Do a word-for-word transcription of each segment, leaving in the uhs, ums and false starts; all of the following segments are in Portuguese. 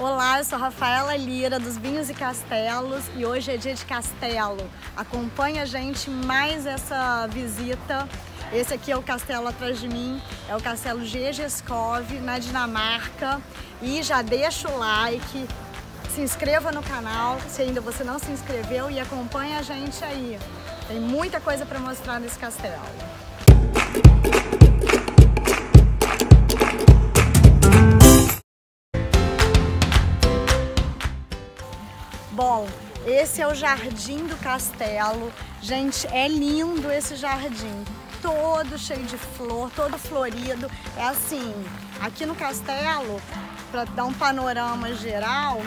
Olá, eu sou a Rafaela Lira, dos Vinhos e Castelos, e hoje é dia de castelo. Acompanha a gente mais essa visita. Esse aqui é o castelo atrás de mim, é o castelo de Egeskov, na Dinamarca. E já deixa o like, se inscreva no canal, se ainda você não se inscreveu, e acompanha a gente aí. Tem muita coisa para mostrar nesse castelo. Bom, esse é o jardim do castelo. Gente, é lindo esse jardim. Todo cheio de flor, todo florido. É assim, aqui no castelo, para dar um panorama geral,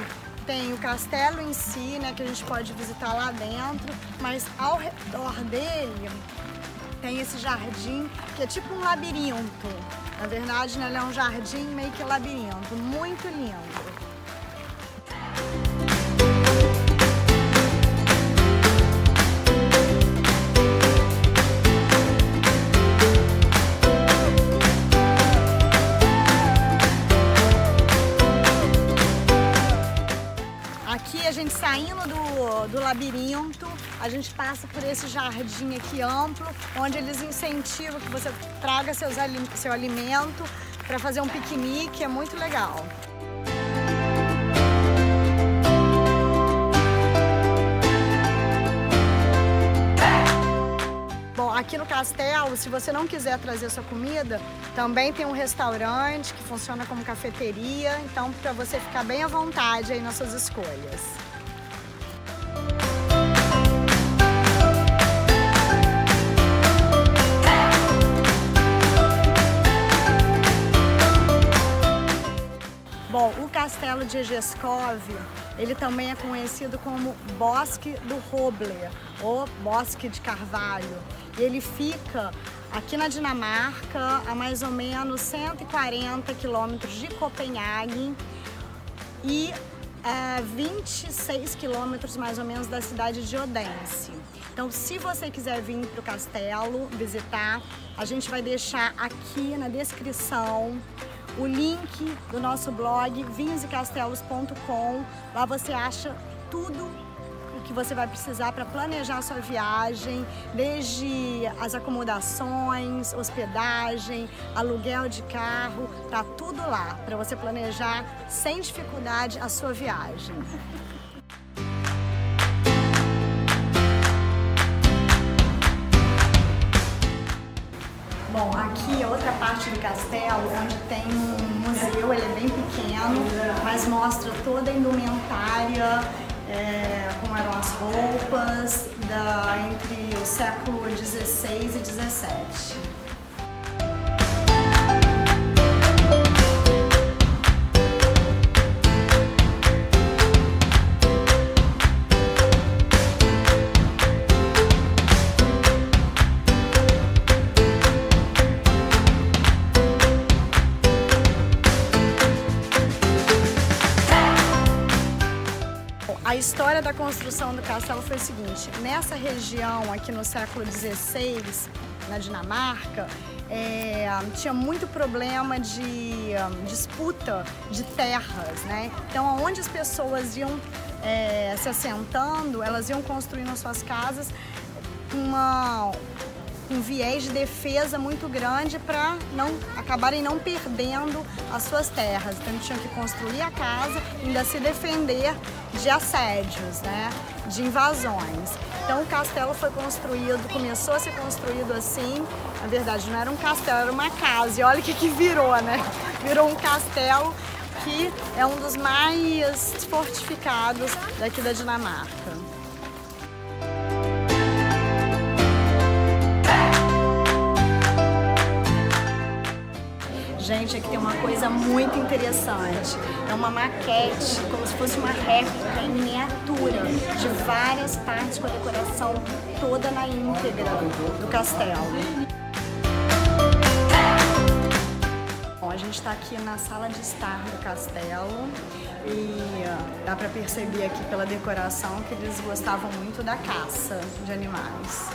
tem o castelo em si, né, que a gente pode visitar lá dentro, mas ao redor dele tem esse jardim que é tipo um labirinto. Na verdade, né, ele é um jardim meio que labirinto. Muito lindo. Aqui a gente saindo do, do labirinto, a gente passa por esse jardim aqui amplo, onde eles incentivam que você traga seus, seu alimento para fazer um piquenique, é muito legal. Bom, aqui no castelo, se você não quiser trazer sua comida, também tem um restaurante que funciona como cafeteria, então para você ficar bem à vontade aí nas suas escolhas. Bom, o castelo de Egeskov, ele também é conhecido como Bosque do Roble, ou Bosque de Carvalho. E ele fica aqui na Dinamarca, a mais ou menos cento e quarenta quilômetros de Copenhague e é, vinte e seis quilômetros mais ou menos da cidade de Odense. Então, se você quiser vir para o castelo visitar, a gente vai deixar aqui na descrição o link do nosso blog vinhos e castelos ponto com. Lá você acha tudo o que você vai precisar para planejar a sua viagem, desde as acomodações, hospedagem, aluguel de carro, tá tudo lá para você planejar sem dificuldade a sua viagem. Bom, aqui é outra parte do castelo, onde tem um museu, ele é bem pequeno, mas mostra toda a indumentária, é, como eram as roupas, da, entre o século dezesseis e dezessete. A história da construção do castelo foi o seguinte: nessa região aqui no século dezesseis, na Dinamarca, é, tinha muito problema de um, disputa de terras, né? Então, aonde as pessoas iam é, se assentando, elas iam construindo suas casas uma, um viés de defesa muito grande para não acabarem não perdendo as suas terras. Então, tinham que construir a casa e ainda se defender de assédios, né, de invasões. Então o castelo foi construído, começou a ser construído assim, na verdade não era um castelo, era uma casa, e olha o que que virou, né, virou um castelo que é um dos mais fortificados daqui da Dinamarca. Gente, aqui tem uma coisa muito interessante, é uma maquete, como se fosse uma réplica em miniatura de várias partes com a decoração toda na íntegra do castelo. Bom, a gente está aqui na sala de estar do castelo e ó, dá para perceber aqui pela decoração que eles gostavam muito da caça de animais.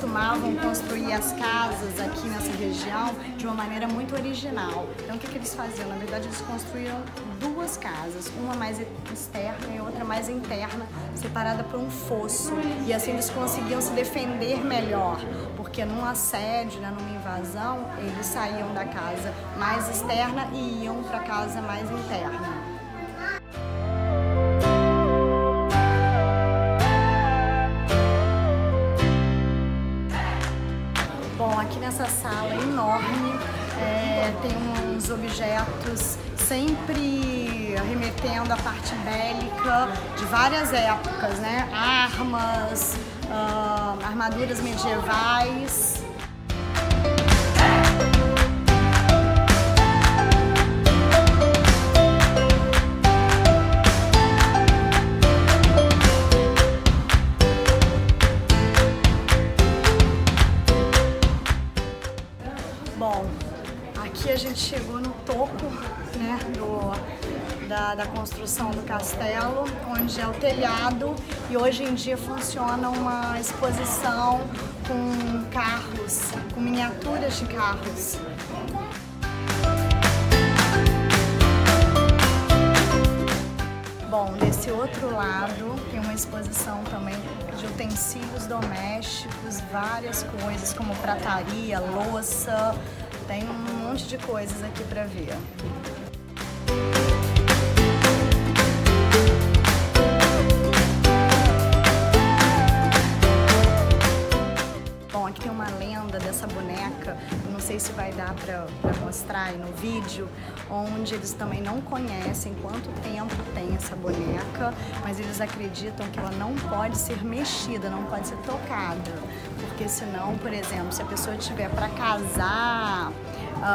costumavam construir as casas aqui nessa região de uma maneira muito original. Então o que, que eles faziam? Na verdade eles construíram duas casas, uma mais externa e outra mais interna, separada por um fosso. E assim eles conseguiam se defender melhor, porque num assédio, né, numa invasão, eles saíam da casa mais externa e iam para a casa mais interna. Bom, aqui nessa sala enorme é, tem uns objetos sempre remetendo à parte bélica de várias épocas, né? Armas, uh, armaduras medievais. Bom, aqui a gente chegou no topo, né, do, da, da construção do castelo, onde é o telhado, e hoje em dia funciona uma exposição com carros, com miniaturas de carros. Bom, desse outro lado tem uma exposição também de utensílios domésticos, várias coisas como prataria, louça, tem um monte de coisas aqui para ver. Bom, aqui tem uma lenda dessa boneca, não sei se vai dar para mostrar aí no vídeo, onde eles também não conhecem quanto tempo tem essa boneca, mas eles acreditam que ela não pode ser mexida, não pode ser tocada, porque senão, por exemplo, se a pessoa tiver para casar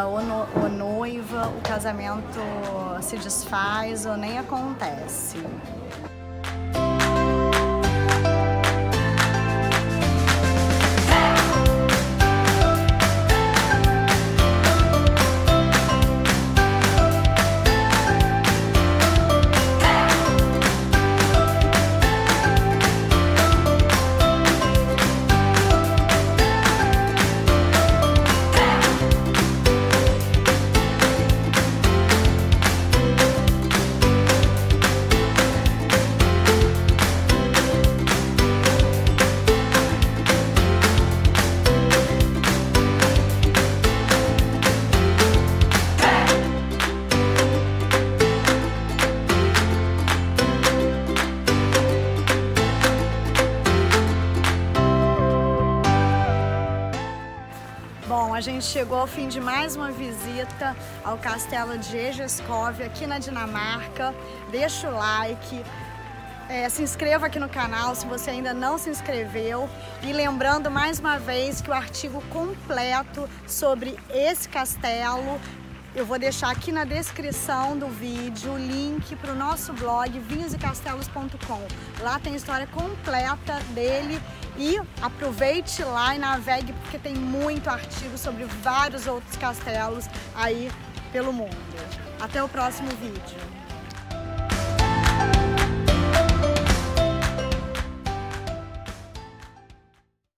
ou, no, ou noiva, o casamento se desfaz ou nem acontece. Bom, a gente chegou ao fim de mais uma visita ao castelo de Egeskov, aqui na Dinamarca. Deixa o like, é, se inscreva aqui no canal se você ainda não se inscreveu. E lembrando mais uma vez que o artigo completo sobre esse castelo eu vou deixar aqui na descrição do vídeo o link para o nosso blog vinhos e castelos ponto com. Lá tem a história completa dele e aproveite lá e navegue porque tem muito artigo sobre vários outros castelos aí pelo mundo. Até o próximo vídeo.